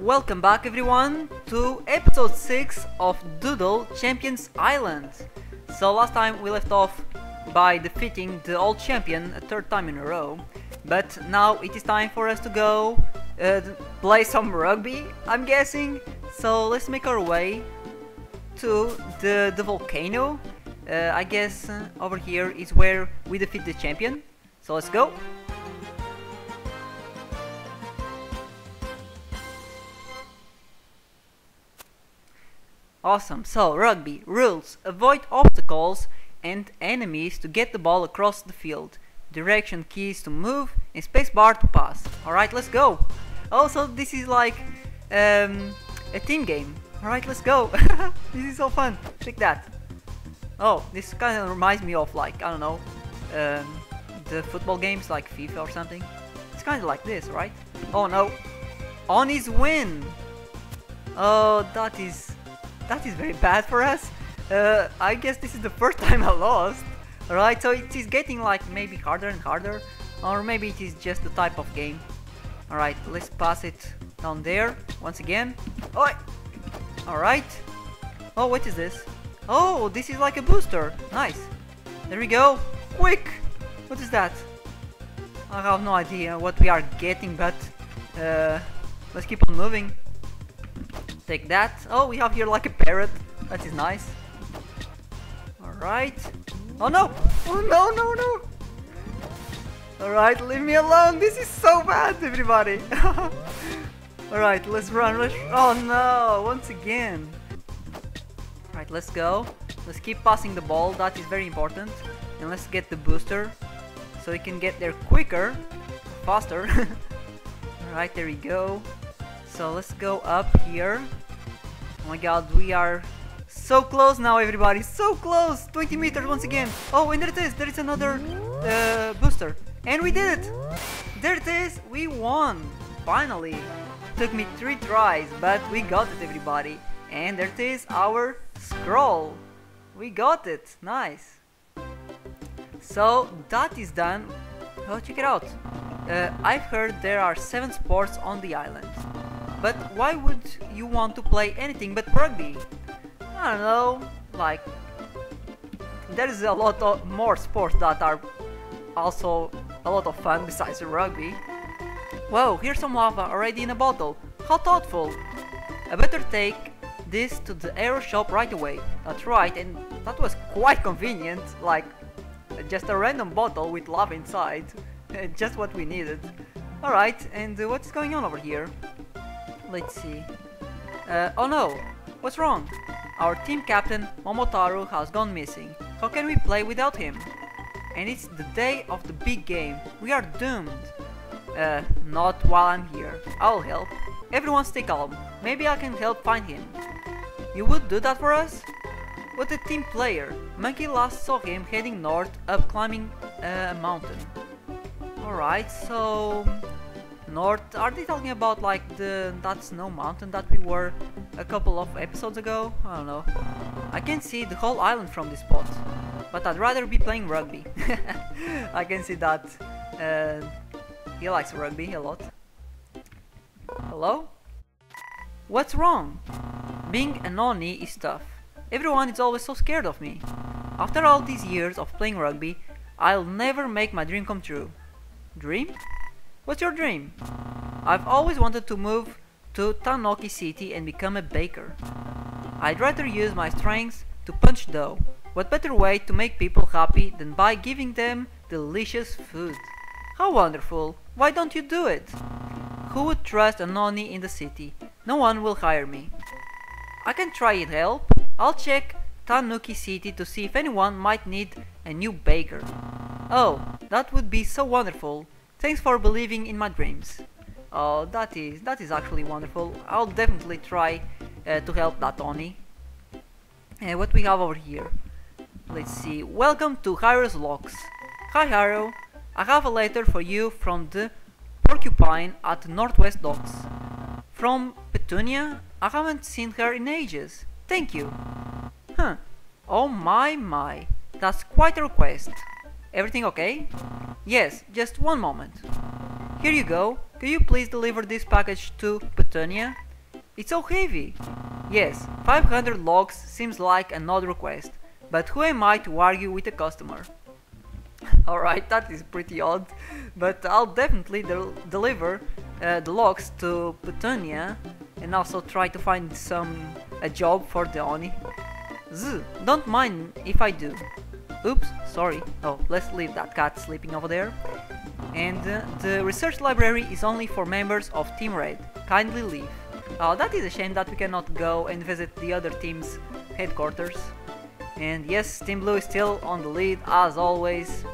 Welcome back everyone to episode 6 of Doodle Champion Island. So last time we left off by defeating the old champion a third time in a row. But now it is time for us to go play some rugby, I'm guessing. So let's make our way to the volcano. I guess over here is where we defeat the champion. So let's go. Awesome, so rugby rules: avoid obstacles and enemies to get the ball across the field, direction keys to move and spacebar to pass. Alright, let's go. Also this is like a team game. Alright, let's go. This is so fun, check that. Oh, this kind of reminds me of, like, I don't know, the football games like FIFA or something. It's kind of like this, right? Oh no, Oni's win! Oh, that is very bad for us. I guess this is the first time I lost. Alright, so it is getting like maybe harder and harder, or maybe it is just the type of game. Alright, let's pass it down there once again. Oi! Alright. Oh, what is this? Oh, this is like a booster. Nice. There we go. Quick! What is that? I have no idea what we are getting, but let's keep on moving. Take that. Oh, we have here like a parrot. That is nice. Alright. Oh no! Oh no, no, no! Alright, leave me alone. This is so bad, everybody. Alright, let's run. Oh no, once again. Alright, let's go. Let's keep passing the ball. That is very important. And let's get the booster so we can get there quicker, faster. Alright, there we go. So let's go up here. Oh my god, we are so close now, everybody. So close! 20 meters once again. Oh, and there it is. There is another booster. And we did it! There it is. We won. Finally. Took me 3 tries, but we got it, everybody. And there it is, our scroll. We got it. Nice. So that is done. Oh, check it out. I've heard there are 7 sports on the island. But why would you want to play anything but rugby? I don't know, like, there is a lot of more sports that are also a lot of fun besides rugby. Whoa, here's some lava already in a bottle. How thoughtful. I better take this to the arrow shop right away. That's right, and that was quite convenient, like just a random bottle with lava inside. Just what we needed. Alright, and what's going on over here? Let's see. Oh no! What's wrong? Our team captain Momotaro has gone missing. How can we play without him? And it's the day of the big game. We are doomed. Not while I'm here. I'll help. Everyone stay calm. Maybe I can help find him. You would do that for us? What a team player. Monkey last saw him heading north up climbing a mountain. Alright, so... north, are they talking about like that snow mountain that we were a couple of episodes ago? I don't know. I can see the whole island from this spot, but I'd rather be playing rugby. I can see that he likes rugby a lot. Hello? What's wrong? Being an Oni is tough. Everyone is always so scared of me. After all these years of playing rugby, I'll never make my dream come true. Dream? What's your dream? I've always wanted to move to Tanuki City and become a baker. I'd rather use my strengths to punch dough. What better way to make people happy than by giving them delicious food? How wonderful! Why don't you do it? Who would trust an Oni in the city? No one will hire me. I can try and help. I'll check Tanuki City to see if anyone might need a new baker. Oh, that would be so wonderful. Thanks for believing in my dreams. Oh, that is actually wonderful. I'll definitely try to help that Oni. What we have over here? Let's see. Welcome to Harris Locks. Hi Harrow. I have a letter for you from the porcupine at the Northwest Docks. From Petunia? I haven't seen her in ages. Thank you. Huh. Oh my my. That's quite a request. Everything okay? Yes, just one moment. Here you go. Could you please deliver this package to Petunia? It's so heavy. Yes, 500 logs seems like an odd request, but who am I to argue with a customer? Alright, that is pretty odd, but I'll definitely deliver the logs to Petunia and also try to find a job for the Oni. Zzz, don't mind if I do. Oops, sorry. Oh, let's leave that cat sleeping over there. And the research library is only for members of Team Red. Kindly leave. Oh, that is a shame that we cannot go and visit the other team's headquarters. And yes, Team Blue is still on the lead, as always.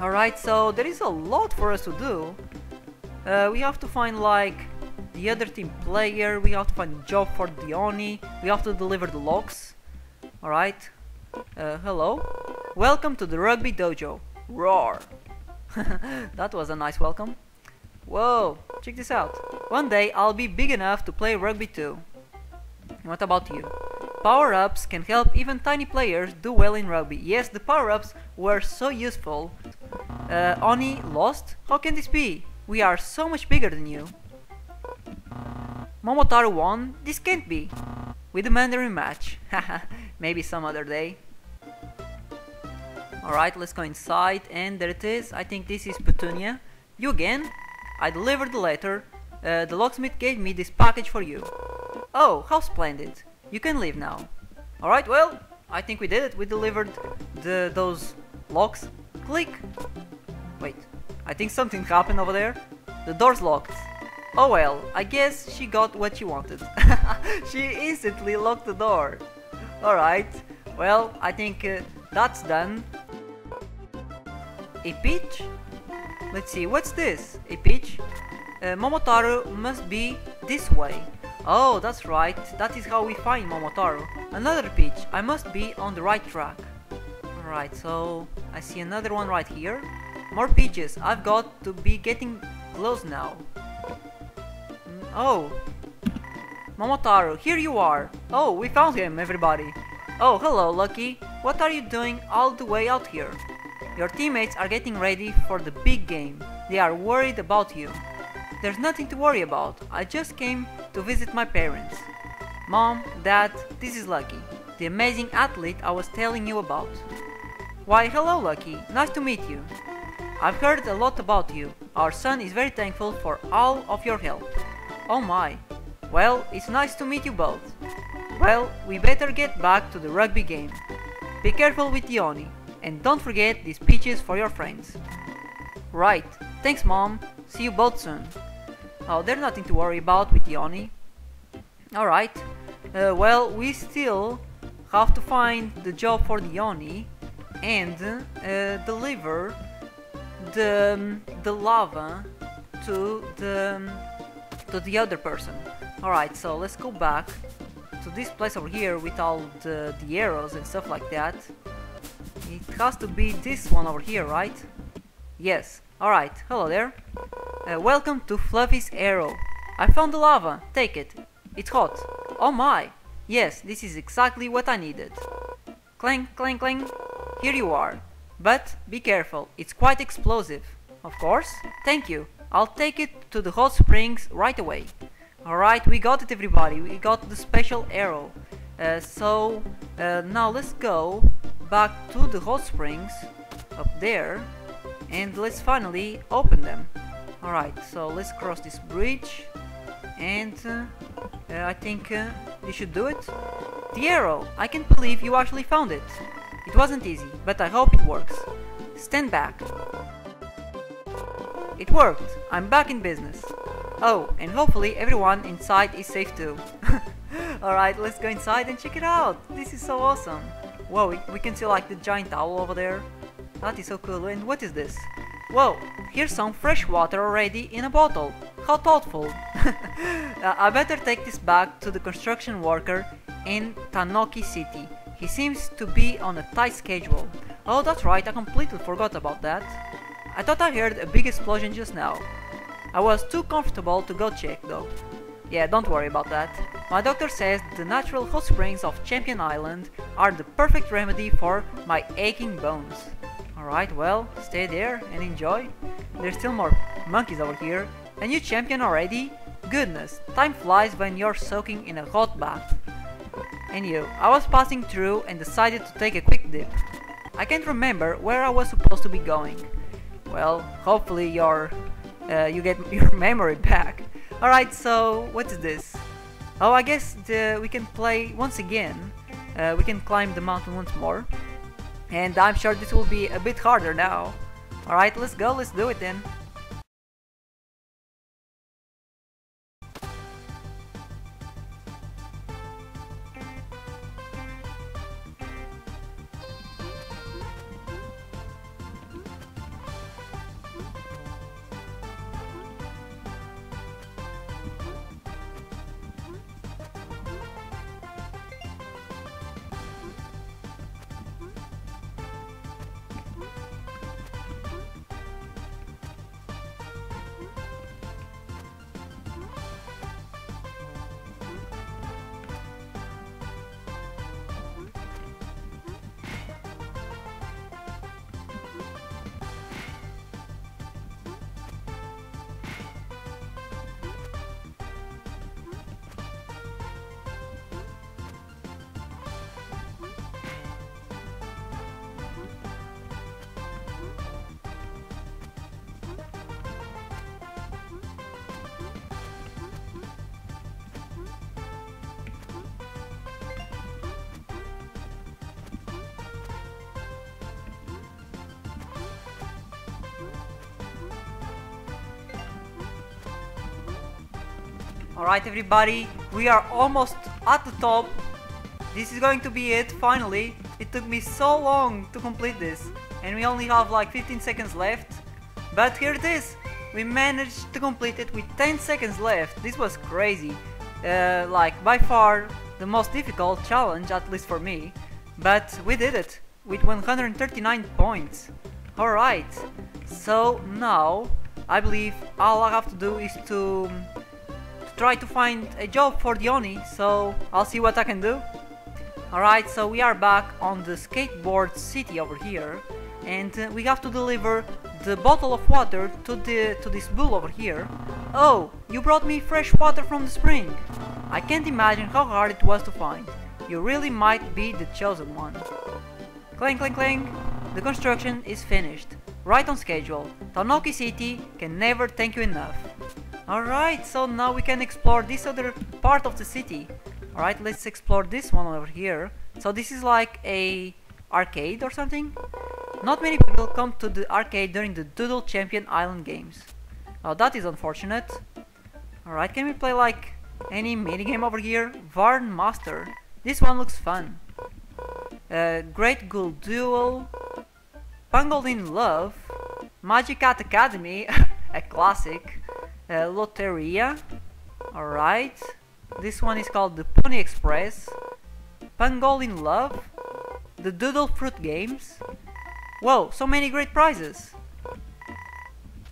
Alright, so there is a lot for us to do. We have to find, like, the other team player, we have to find a job for the Oni, we have to deliver the logs. Alright. Hello. Welcome to the Rugby Dojo. Roar. That was a nice welcome. Whoa, check this out. One day I'll be big enough to play rugby too. What about you? Power-ups can help even tiny players do well in rugby. Yes, the power-ups were so useful. Oni lost? How can this be? We are so much bigger than you. Momotaro won? This can't be. We demand a rematch. Haha, maybe some other day. Alright, let's go inside, and there it is. I think this is Petunia. You again? I delivered the letter. The locksmith gave me this package for you. Oh, how splendid. You can leave now. Alright, well, I think we did it. We delivered those locks. Click. Wait, I think something happened over there. The door's locked. Oh well, I guess she got what she wanted. She instantly locked the door. Alright, well, I think that's done. A peach? Let's see, what's this? A peach? Momotaro must be this way. Oh, that's right, that is how we find Momotaro. Another peach, I must be on the right track. Alright, so I see another one right here. More peaches, I've got to be getting close now. Oh, Momotaro, here you are. Oh, we found him, everybody. Oh, hello, Lucky. What are you doing all the way out here? Your teammates are getting ready for the big game. They are worried about you. There's nothing to worry about. I just came to visit my parents. Mom, Dad, this is Lucky, the amazing athlete I was telling you about. Why, hello, Lucky. Nice to meet you. I've heard a lot about you. Our son is very thankful for all of your help. Oh my. Well, it's nice to meet you both. Well, we better get back to the rugby game. Be careful with the Oni, and don't forget these peaches for your friends. Right. Thanks, Mom. See you both soon. Oh, there's nothing to worry about with the Oni. Alright. Well, we still have to find the job for the Oni and deliver the lava to the other person. Alright, so let's go back to this place over here with all the arrows and stuff like that. It has to be this one over here, right? Yes. Alright, hello there. Welcome to Fluffy's arrow. I found the lava. Take it. It's hot. Oh my. Yes, this is exactly what I needed. Clang, clang, clang. Here you are. But be careful, it's quite explosive. Of course. Thank you. I'll take it to the Hot Springs right away. Alright, we got it, everybody. We got the special arrow. So now let's go back to the Hot Springs up there and let's finally open them. Alright, so let's cross this bridge and I think we should do it. The arrow! I can't believe you actually found it. It wasn't easy, but I hope it works. Stand back. It worked! I'm back in business. Oh, and hopefully everyone inside is safe too. Alright, let's go inside and check it out! This is so awesome! Whoa, we can see like the giant owl over there. That is so cool, and what is this? Whoa, here's some fresh water already in a bottle! How thoughtful! I better take this back to the construction worker in Tanuki City. He seems to be on a tight schedule. Oh, that's right, I completely forgot about that. I thought I heard a big explosion just now. I was too comfortable to go check though. Yeah, don't worry about that. My doctor says the natural hot springs of Champion Island are the perfect remedy for my aching bones. Alright, well, stay there and enjoy. There's still more monkeys over here. A new champion already? Goodness, time flies when you're soaking in a hot bath. Anyway, I was passing through and decided to take a quick dip. I can't remember where I was supposed to be going. Well, hopefully you get your memory back. Alright, so what is this? Oh, I guess we can play once again. We can climb the mountain once more. And I'm sure this will be a bit harder now. Alright, let's go, let's do it then. Alright everybody, we are almost at the top. This is going to be it, finally. It took me so long to complete this. And we only have like 15 seconds left. But here it is! We managed to complete it with 10 seconds left. This was crazy. Like by far the most difficult challenge, at least for me. But we did it with 139 points. Alright, so now I believe all I have to do is to try to find a job for the Oni, so I'll see what I can do. Alright, so we are back on the skateboard city over here, and we have to deliver the bottle of water to this bull over here. Oh, you brought me fresh water from the spring. I can't imagine how hard it was to find. You really might be the chosen one. Clang, clang, clang. The construction is finished. Right on schedule. Tanuki City can never thank you enough. Alright, so now we can explore this other part of the city. Alright, let's explore this one over here. So this is like a arcade or something. Not many people come to the arcade during the Doodle Champion Island Games. Oh, that is unfortunate. Alright, can we play like any minigame over here? Varn Master. This one looks fun. Great Ghoul Duel. Pungle in Love. Magic Cat Academy. A classic. Loteria, alright, this one is called the Pony Express, Pungle in Love, the Doodle Fruit Games. Whoa, so many great prizes!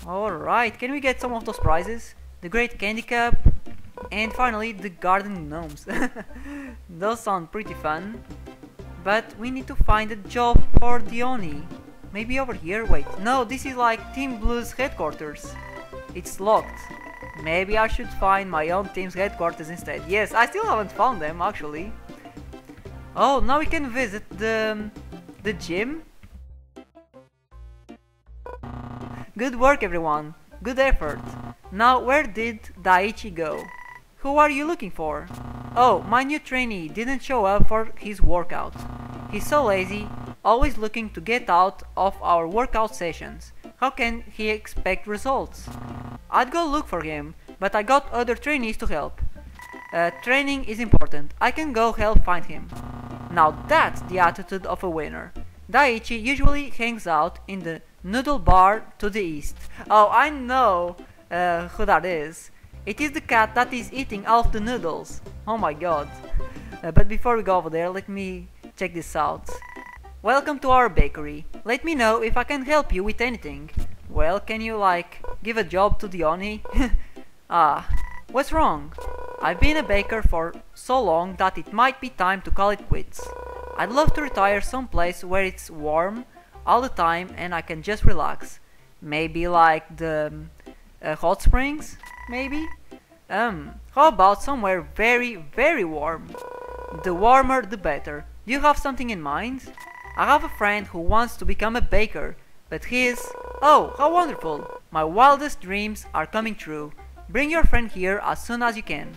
Alright, can we get some of those prizes? The Great Candy Cup, and finally the Garden Gnomes. Those sound pretty fun, but we need to find a job for the Oni. Maybe over here? Wait, no, this is like Team Blue's headquarters. It's locked. Maybe I should find my own team's headquarters instead. Yes, I still haven't found them actually. Oh, now we can visit the gym. Good work everyone. Good effort. Now where did Daichi go? Who are you looking for? Oh, my new trainee didn't show up for his workout. He's so lazy, always looking to get out of our workout sessions. How can he expect results? I'd go look for him, but I got other trainees to help. Training is important. I can go help find him. Now that's the attitude of a winner. Daichi usually hangs out in the noodle bar to the east. Oh, I know who that is. It is the cat that is eating all of the noodles. Oh my god. But before we go over there, let me check this out. Welcome to our bakery. Let me know if I can help you with anything. Well, can you like give a job to the Oni? Ah, what's wrong? I've been a baker for so long that it might be time to call it quits. I'd love to retire someplace where it's warm all the time and I can just relax. Maybe like the Hot Springs? Maybe? How about somewhere very, very warm? The warmer the better. Do you have something in mind? I have a friend who wants to become a baker, but his... Oh, how wonderful! My wildest dreams are coming true. Bring your friend here as soon as you can.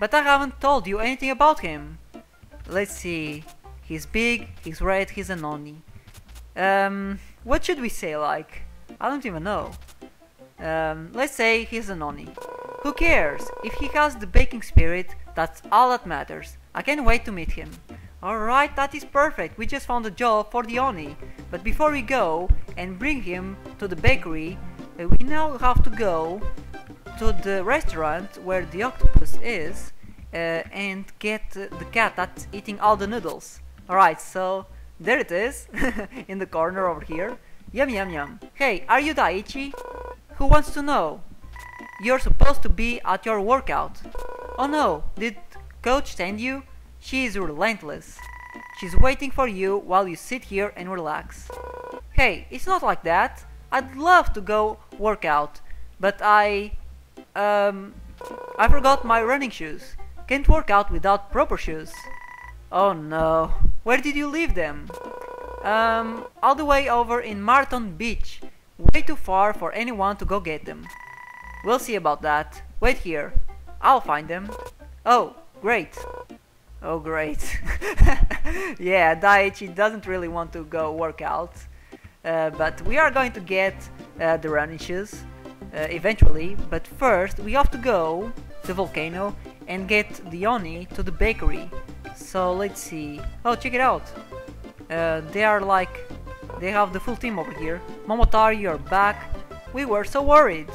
But I haven't told you anything about him. Let's see... He's big, he's red, he's an Oni. What should we say, like? I don't even know. Let's say he's an Oni. Who cares? If he has the baking spirit, that's all that matters. I can't wait to meet him. Alright, that is perfect. We just found a job for the Oni. But before we go and bring him to the bakery, we now have to go to the restaurant where the octopus is and get the cat that's eating all the noodles. Alright, so there it is, in the corner over here. Yum yum yum. Hey, are you Daichi? Who wants to know? You're supposed to be at your workout. Oh no, did coach send you? She is relentless. She's waiting for you while you sit here and relax. Hey, it's not like that. I'd love to go work out, but I forgot my running shoes. Can't work out without proper shoes. Oh no. Where did you leave them? All the way over in Marathon Beach. Way too far for anyone to go get them. We'll see about that. Wait here. I'll find them. Oh, great. Oh great. Yeah, Daichi doesn't really want to go work out. But we are going to get the running shoes eventually. But first we have to go to the volcano and get the Oni to the bakery. So let's see. Oh, check it out. They have the full team over here. Momotaro, you're back. We were so worried.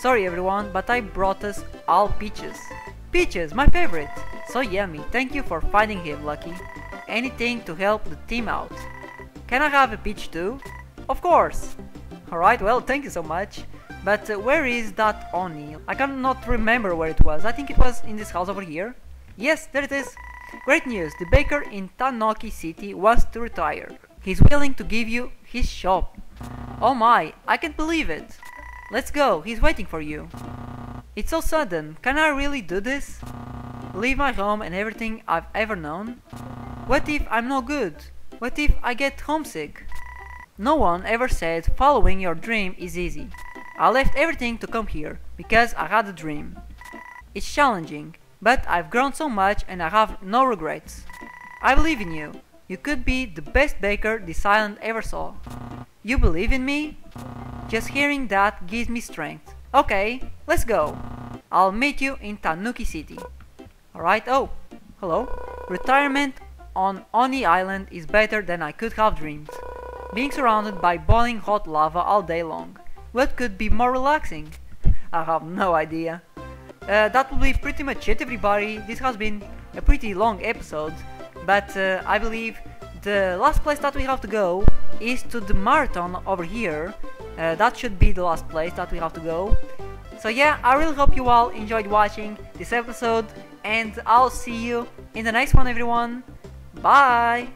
Sorry everyone, but I brought us all peaches. Peaches, my favorite. So yummy, thank you for finding him, Lucky. Anything to help the team out. Can I have a peach too? Of course! Alright, well, thank you so much. But where is that Oni? I cannot remember where it was. I think it was in this house over here. Yes, there it is! Great news, the baker in Tanuki City wants to retire. He's willing to give you his shop. Oh my, I can't believe it! Let's go, he's waiting for you. It's so sudden, can I really do this? Leave my home and everything I've ever known? What if I'm no good? What if I get homesick? No one ever said following your dream is easy. I left everything to come here, because I had a dream. It's challenging, but I've grown so much and I have no regrets. I believe in you. You could be the best baker this island ever saw. You believe in me? Just hearing that gives me strength. Okay, let's go. I'll meet you in Tanuki City. Alright, oh, hello. Retirement on Oni Island is better than I could have dreamed. Being surrounded by boiling hot lava all day long. What could be more relaxing? I have no idea. That will be pretty much it, everybody. This has been a pretty long episode. But I believe the last place that we have to go is to the marathon over here. That should be the last place that we have to go. So yeah, I really hope you all enjoyed watching this episode. And I'll see you in the next one, everyone. Bye!